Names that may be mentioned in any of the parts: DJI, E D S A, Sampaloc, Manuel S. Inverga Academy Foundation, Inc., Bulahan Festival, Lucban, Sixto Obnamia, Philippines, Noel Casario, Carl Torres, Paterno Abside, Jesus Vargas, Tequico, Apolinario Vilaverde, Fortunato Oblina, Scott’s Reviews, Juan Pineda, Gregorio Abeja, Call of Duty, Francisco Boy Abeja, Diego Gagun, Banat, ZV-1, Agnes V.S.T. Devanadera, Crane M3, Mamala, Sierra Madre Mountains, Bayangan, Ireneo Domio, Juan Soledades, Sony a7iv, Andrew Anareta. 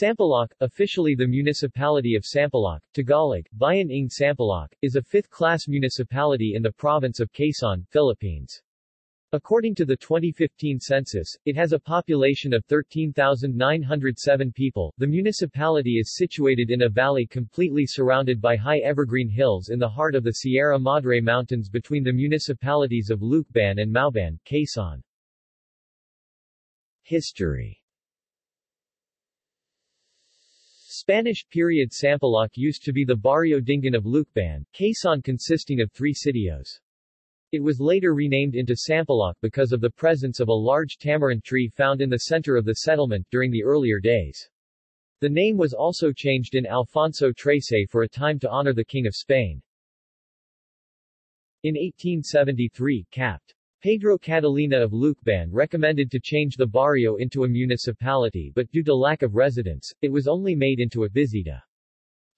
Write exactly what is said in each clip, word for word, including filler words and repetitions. Sampaloc, officially the municipality of Sampaloc, Tagalog, Bayan ng Sampaloc, is a fifth-class municipality in the province of Quezon, Philippines. According to the twenty fifteen census, it has a population of thirteen thousand nine hundred seven people. The municipality is situated in a valley completely surrounded by high evergreen hills in the heart of the Sierra Madre Mountains between the municipalities of Lucban and Mauban, Quezon. History. Spanish period. Sampaloc used to be the Barrio Dingan of Lucban, Quezon, consisting of three sitios. It was later renamed into Sampaloc because of the presence of a large tamarind tree found in the center of the settlement during the earlier days. The name was also changed in Alfonso Trece for a time to honor the King of Spain. In eighteen seventy-three, Captain Pedro Catalina of Lucban recommended to change the barrio into a municipality, but due to lack of residents, it was only made into a bisita.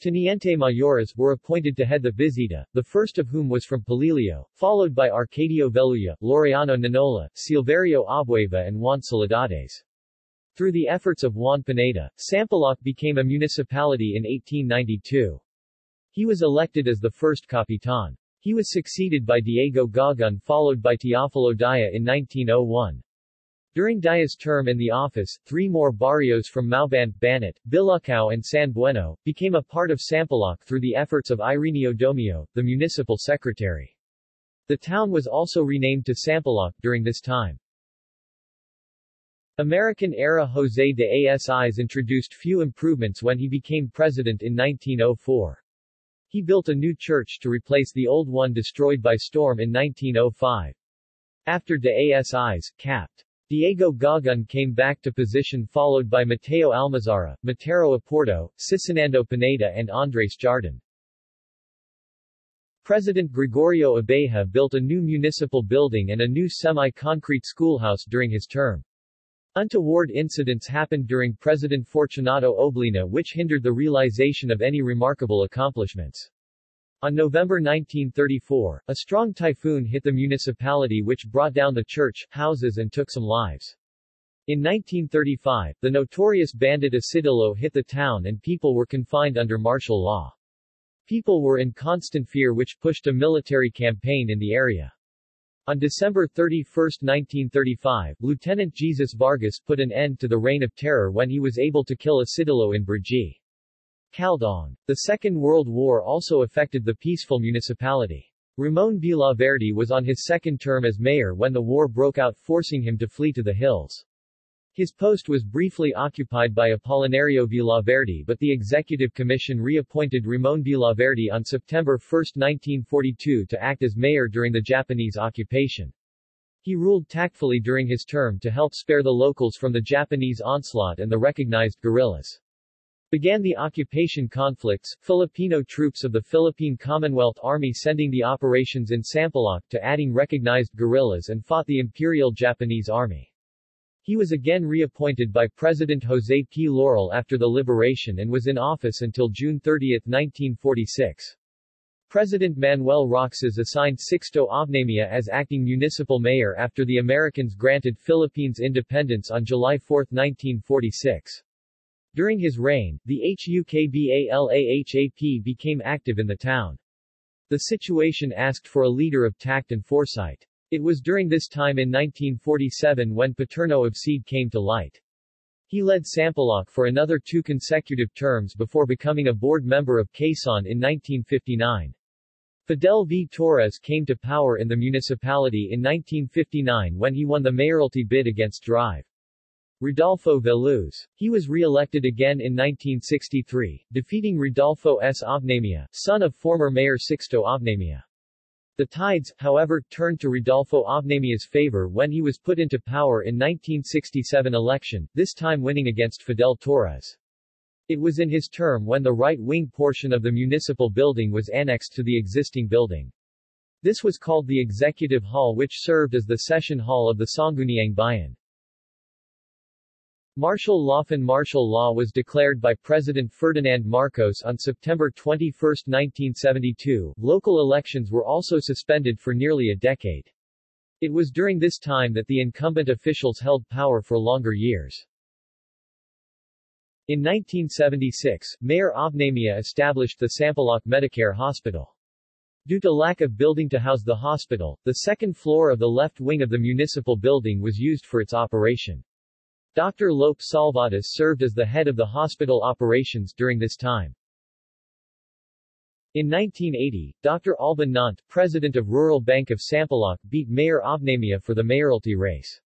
Teniente Mayores were appointed to head the Visita, the first of whom was from Polilio, followed by Arcadio Veluya, Laureano Ninola, Silverio Abueva and Juan Soledades. Through the efforts of Juan Pineda, Sampaloc became a municipality in eighteen ninety-two. He was elected as the first Capitan. He was succeeded by Diego Gagun, followed by Teofilo Daya in nineteen oh one. During Daya's term in the office, three more barrios from Mauban, Banat, Bilacao and San Bueno became a part of Sampaloc through the efforts of Ireneo Domio, the municipal secretary. The town was also renamed to Sampaloc during this time. American-era José de Asis introduced few improvements when he became president in nineteen oh four. He built a new church to replace the old one destroyed by storm in nineteen oh five. After de Asis, Captain Diego Gagun came back to position, followed by Mateo Almazara, Mateo Aporto, Cicinando Pineda and Andres Jardin. President Gregorio Abeja built a new municipal building and a new semi-concrete schoolhouse during his term. Untoward incidents happened during President Fortunato Oblina which hindered the realization of any remarkable accomplishments. On November nineteen thirty-four, a strong typhoon hit the municipality which brought down the church, houses and took some lives. In nineteen thirty-five, the notorious bandit Acidilo hit the town and people were confined under martial law. People were in constant fear which pushed a military campaign in the area. On December thirty-first, nineteen thirty-five, Lieutenant Jesus Vargas put an end to the reign of terror when he was able to kill Acidilo in Brigi, Kaldong. The Second World War also affected the peaceful municipality. Ramon Vilaverde was on his second term as mayor when the war broke out, forcing him to flee to the hills. His post was briefly occupied by Apolinario Vilaverde, but the Executive Commission reappointed Ramon Vilaverde on September first, nineteen forty-two to act as mayor during the Japanese occupation. He ruled tactfully during his term to help spare the locals from the Japanese onslaught and the recognized guerrillas. Began the occupation conflicts, Filipino troops of the Philippine Commonwealth Army sending the operations in Sampaloc to adding recognized guerrillas and fought the Imperial Japanese Army. He was again reappointed by President Jose P. Laurel after the liberation and was in office until June thirtieth, nineteen forty-six. President Manuel Roxas assigned Sixto Obnamia as acting municipal mayor after the Americans granted Philippines independence on July fourth, nineteen forty-six. During his reign, the HUKBALAHAP became active in the town. The situation asked for a leader of tact and foresight. It was during this time in nineteen forty-seven when Paterno Abside came to light. He led Sampaloc for another two consecutive terms before becoming a board member of Quezon in nineteen fifty-nine. Fidel V. Torres came to power in the municipality in nineteen fifty-nine when he won the mayoralty bid against Drive Rodolfo Veluz. He was re-elected again in nineteen sixty-three, defeating Rodolfo S. Obnamia, son of former mayor Sixto Obnamia. The tides, however, turned to Rodolfo Obnamia's favor when he was put into power in nineteen sixty-seven election, this time winning against Fidel Torres. It was in his term when the right-wing portion of the municipal building was annexed to the existing building. This was called the Executive Hall, which served as the session hall of the Sangguniang Bayan. Martial law. Martial law was declared by President Ferdinand Marcos on September twenty-first, nineteen seventy-two. Local elections were also suspended for nearly a decade. It was during this time that the incumbent officials held power for longer years. In nineteen seventy-six, Mayor Obnamia established the Sampaloc Medicare Hospital. Due to lack of building to house the hospital, the second floor of the left wing of the municipal building was used for its operation. Doctor Lope Salvadas served as the head of the hospital operations during this time. In nineteen eighty, Doctor Alban Nant, president of Rural Bank of Sampaloc, beat Mayor Obnamia for the mayoralty race.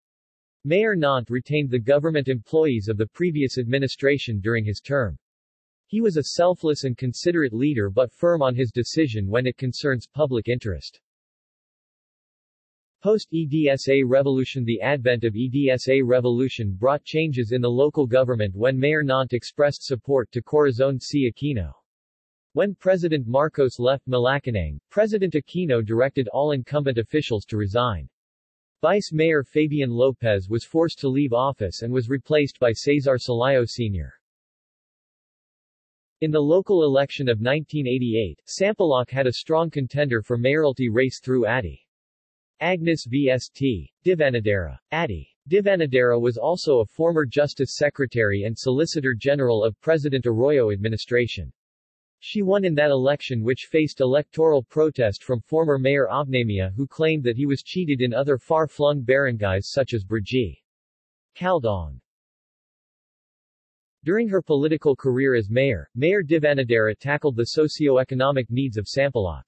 Mayor Nant retained the government employees of the previous administration during his term. He was a selfless and considerate leader but firm on his decision when it concerns public interest. Post-E D S A Revolution. The advent of E D S A Revolution brought changes in the local government when Mayor Nant expressed support to Corazon C. Aquino. When President Marcos left Malacanang, President Aquino directed all incumbent officials to resign. Vice Mayor Fabian Lopez was forced to leave office and was replaced by Cesar Salayo Senior In the local election of nineteen eighty-eight, Sampaloc had a strong contender for mayoralty race through Atti. Agnes V S T Devanadera. Atti. Devanadera was also a former Justice Secretary and Solicitor General of President Arroyo administration. She won in that election, which faced electoral protest from former Mayor Obnamia, who claimed that he was cheated in other far-flung barangays such as Brigi. Kaldong. During her political career as mayor, Mayor Devanadera tackled the socio-economic needs of Sampaloc.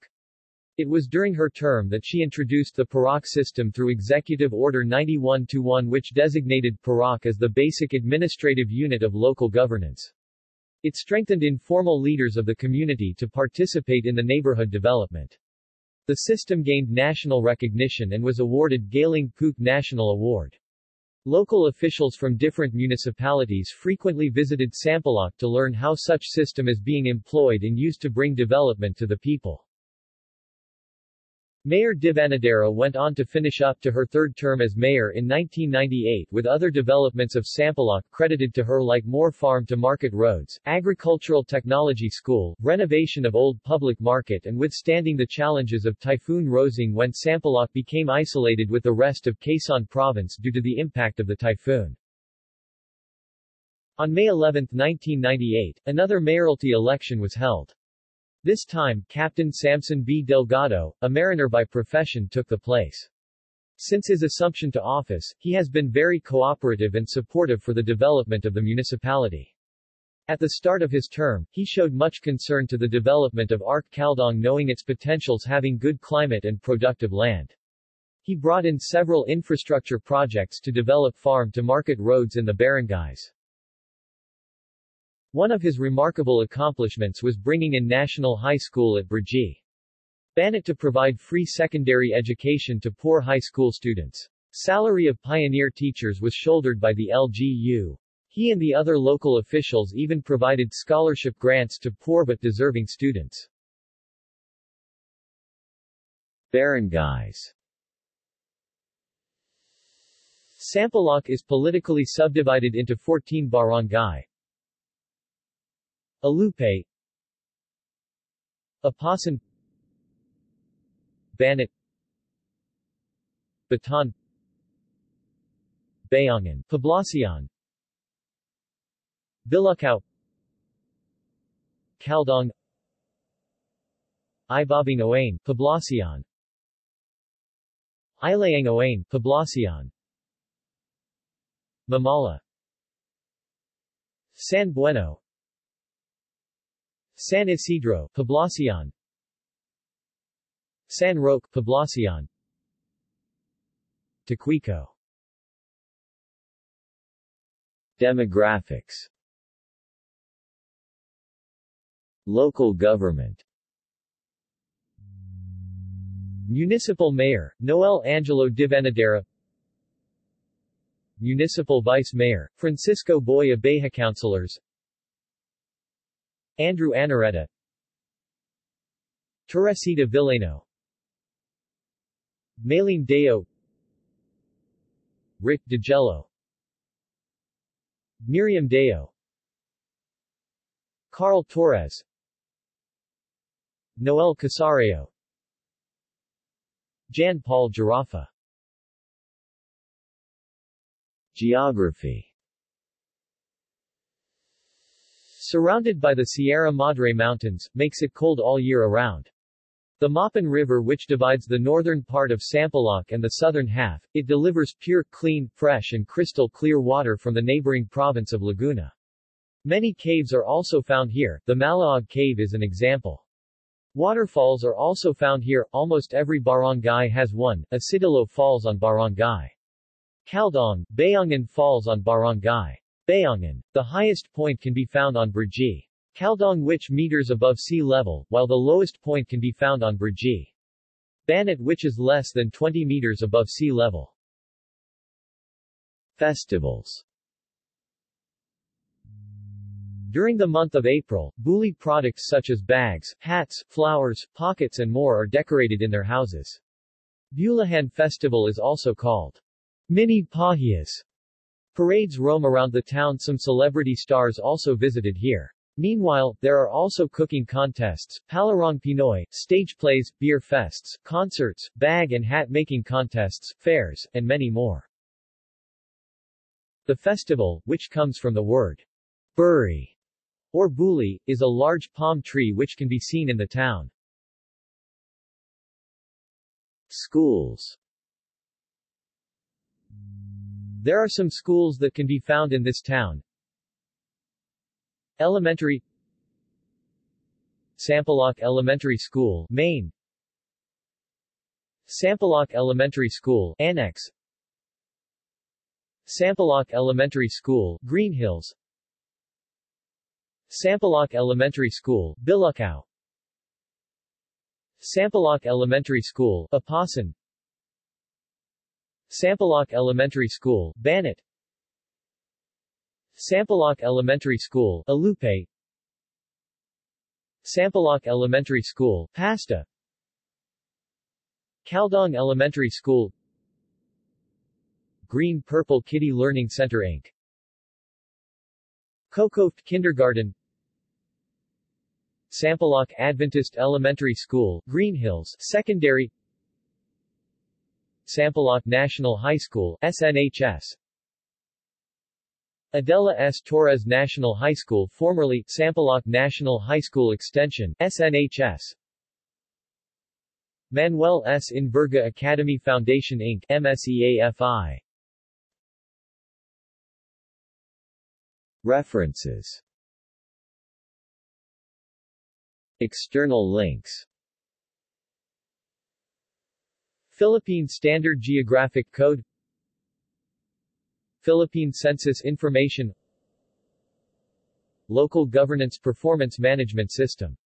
It was during her term that she introduced the Parac system through Executive Order ninety-one dash one, which designated Parac as the basic administrative unit of local governance. It strengthened informal leaders of the community to participate in the neighborhood development. The system gained national recognition and was awarded Galing Puc National Award. Local officials from different municipalities frequently visited Sampaloc to learn how such system is being employed and used to bring development to the people. Mayor Devanadera went on to finish up to her third term as mayor in nineteen ninety-eight, with other developments of Sampaloc credited to her, like more farm-to-market roads, agricultural technology school, renovation of old public market, and withstanding the challenges of Typhoon Rosing when Sampaloc became isolated with the rest of Quezon province due to the impact of the typhoon. On May eleventh nineteen ninety-eight, another mayoralty election was held. This time, Captain Samson B. Delgado, a mariner by profession, took the place. Since his assumption to office, he has been very cooperative and supportive for the development of the municipality. At the start of his term, he showed much concern to the development of Arc Kaldong, knowing its potentials, having good climate and productive land. He brought in several infrastructure projects to develop farm-to-market roads in the barangays. One of his remarkable accomplishments was bringing in National High School at Brigi. Banat to provide free secondary education to poor high school students. Salary of pioneer teachers was shouldered by the L G U. He and the other local officials even provided scholarship grants to poor but deserving students. Barangays. Sampaloc is politically subdivided into fourteen barangay. Alupe, Apasan, Banat, Batan, Bayangan, Poblacion, Bilacao, Kaldong, Ibabingoain, Poblacion, Ilayangoain, Poblacion, Mamala, San Bueno, San Isidro, Poblacion, San Roque, Poblacion, Tequico. Demographics. Local government. Municipal Mayor, Noel Angelo Devanadera. Municipal Vice Mayor, Francisco Boy Abeja. Councilors: Andrew Anareta, Teresita Villano, Maylene Deo, Rick DiGello, Miriam Deo, Carl Torres, Noel Casario, Jan Paul Giraffa. Geography. surrounded by the Sierra Madre Mountains, makes it cold all year around. The Mauban River, which divides the northern part of Sampaloc and the southern half, it delivers pure, clean, fresh and crystal clear water from the neighboring province of Laguna. Many caves are also found here, the Malaog Cave is an example. Waterfalls are also found here, almost every barangay has one, Acidilo Falls on Barangay Kaldong, Bayangan Falls on Barangay Bayangan. The highest point can be found on Brigi. Kaldong, which meters above sea level, while the lowest point can be found on Brigi. Banat, which is less than twenty meters above sea level. Festivals. During the month of April, Buli products such as bags, hats, flowers, pockets and more are decorated in their houses. Bulahan Festival is also called Mini Pahias. Parades roam around the town. Some celebrity stars also visited here. Meanwhile, there are also cooking contests, Palarong Pinoy, stage plays, beer fests, concerts, bag and hat making contests, fairs, and many more. The festival, which comes from the word Buri or Buli, is a large palm tree which can be seen in the town. Schools. There are some schools that can be found in this town. Elementary, Sampaloc Elementary School, Main, Sampaloc Elementary School, Annex, Sampaloc Elementary School, Green Hills, Sampaloc Elementary School, Bilucao, Sampaloc Elementary School, Apasan, Sampaloc Elementary School, Banat, Sampaloc Elementary School, Alupe, Sampaloc Elementary School, Pasta, Kaldong Elementary School, Green Purple Kitty Learning Center Incorporated. Kokoft Kindergarten, Sampaloc Adventist Elementary School, Green Hills Secondary, Sampaloc National High School, S N H S, Adela S. Torres National High School, formerly Sampaloc National High School Extension, S N H S, Manuel S. Inverga Academy Foundation Incorporated, M S E A F I. References. External links. Philippine Standard Geographic Code, Philippine Census Information, Local Governance Performance Management System.